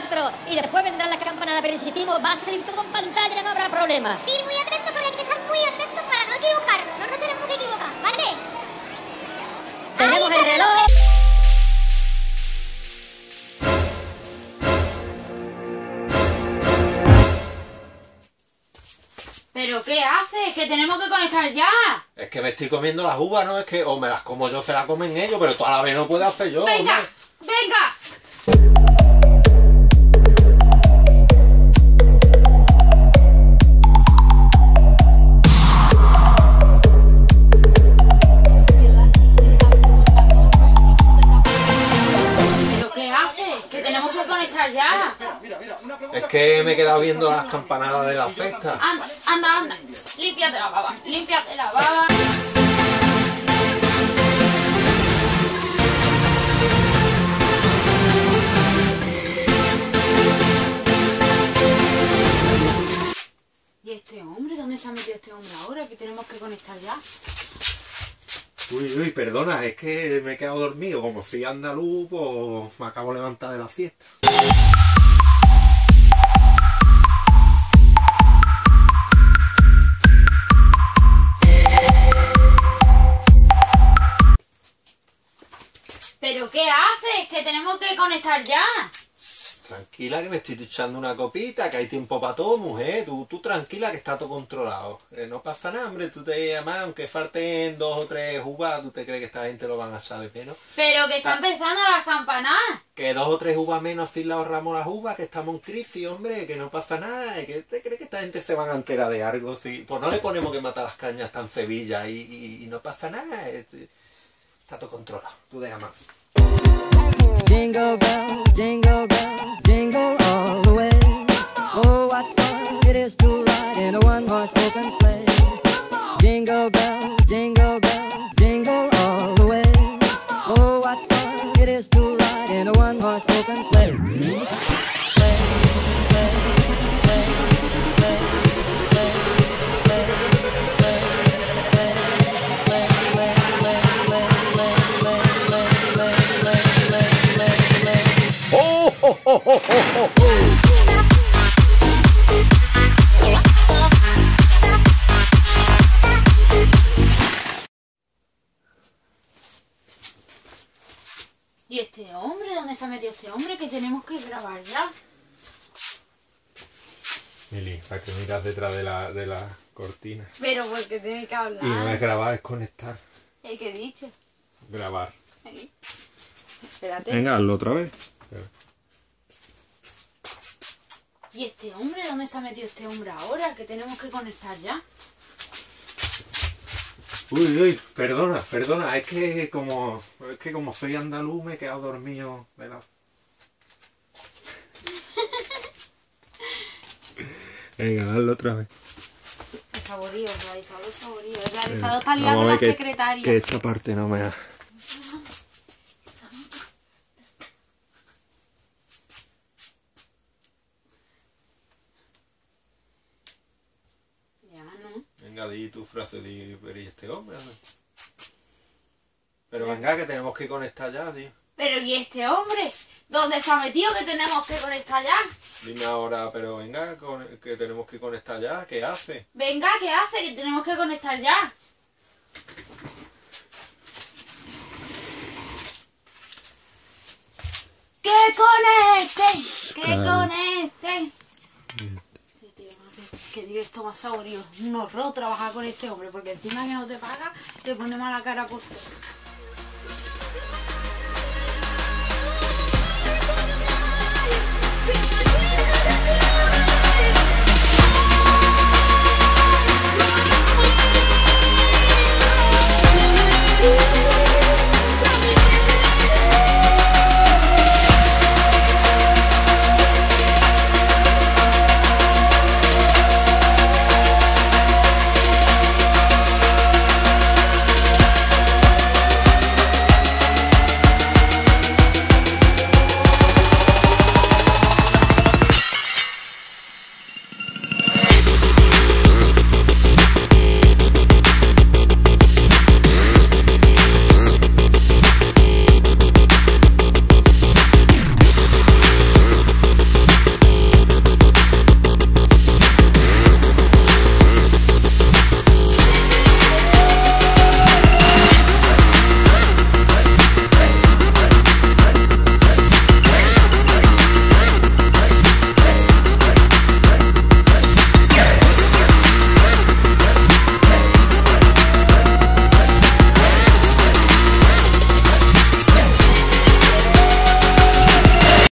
4 y después vendrán las campanadas, pero insistimos, va a salir todo en pantalla, no habrá problema. Sí, muy atentos, porque hay que estar muy atentos para no equivocarnos, no nos tenemos que equivocar, ¿vale? Tenemos el reloj. ¿Pero qué haces? ¡Que tenemos que conectar ya! Es que me estoy comiendo las uvas, ¿no? Es que o me las como yo, se las comen ellos, pero tú a la vez no puedes hacer yo. ¡Venga! Hombre. ¡Venga! ¿Pero qué haces? ¡Que tenemos que conectar ya! Es que me he quedado viendo las campanadas de la cesta. Anda, anda, anda. Límpiate la baba, límpiate la baba. ¿Y este hombre? ¿Dónde se ha metido este hombre ahora? Que tenemos que conectar ya. Uy, uy, perdona, es que me he quedado dormido. Como soy andaluz, pues me acabo de levantar de la siesta. ¿Pero qué haces? ¡Que tenemos que conectar ya! Tranquila, que me estoy echando una copita, que hay tiempo para todo, mujer. Tú tranquila, que está todo controlado. No pasa nada, hombre. Tú te llamas, aunque falten 2 o 3 uvas, ¿tú te crees que esta gente lo van a echar de menos? ¡Pero que está empezando las campanadas! Que 2 o 3 uvas menos si le ahorramos las uvas, que estamos en crisis, hombre, que no pasa nada. ¿Que te crees que esta gente se van a enterar de algo? Si, pues no le ponemos que matar las cañas tan Sevilla y no pasa nada. Está todo controlado, tú déjame. Jingle bell, jingle bell, jingle all the way. Oh, what fun it is to ride in a one-horse open sleigh. Jingle bell, jingle bell, jingle all the way. Oh, what fun it is to ride in a one-horse open sleigh. Oh, oh, oh, oh. ¿Y este hombre? ¿Dónde se ha metido este hombre? Que tenemos que grabar ya. Mili, ¿para qué miras detrás de la cortina? Pero porque tiene que hablar. Y no es grabar, es conectar. ¿Y qué he dicho? Grabar. ¿Eh? Espérate. Venga, hazlo otra vez. ¿Y este hombre? ¿Dónde se ha metido este hombre ahora? Que tenemos que conectar ya. Uy, uy, perdona, perdona, es que como soy andaluz me he quedado dormido de la... Venga, dale otra vez. El saborío, el realizador, el saborío. El realizador está liando a la secretaria. Que esta parte no me ha... Di tu frase de pero ¿y este hombre? Pero venga, que tenemos que conectar ya, tío. Pero ¿y este hombre? ¿Dónde se ha metido? Que tenemos que conectar ya. Dime ahora, pero venga, que tenemos que conectar ya. ¿Qué hace? Venga, ¿qué hace? Que tenemos que conectar ya. ¡Que conecten! ¡Que conecten! Que directo más saborío, un horror trabajar con este hombre, porque encima que no te paga, te pone mala cara por todo.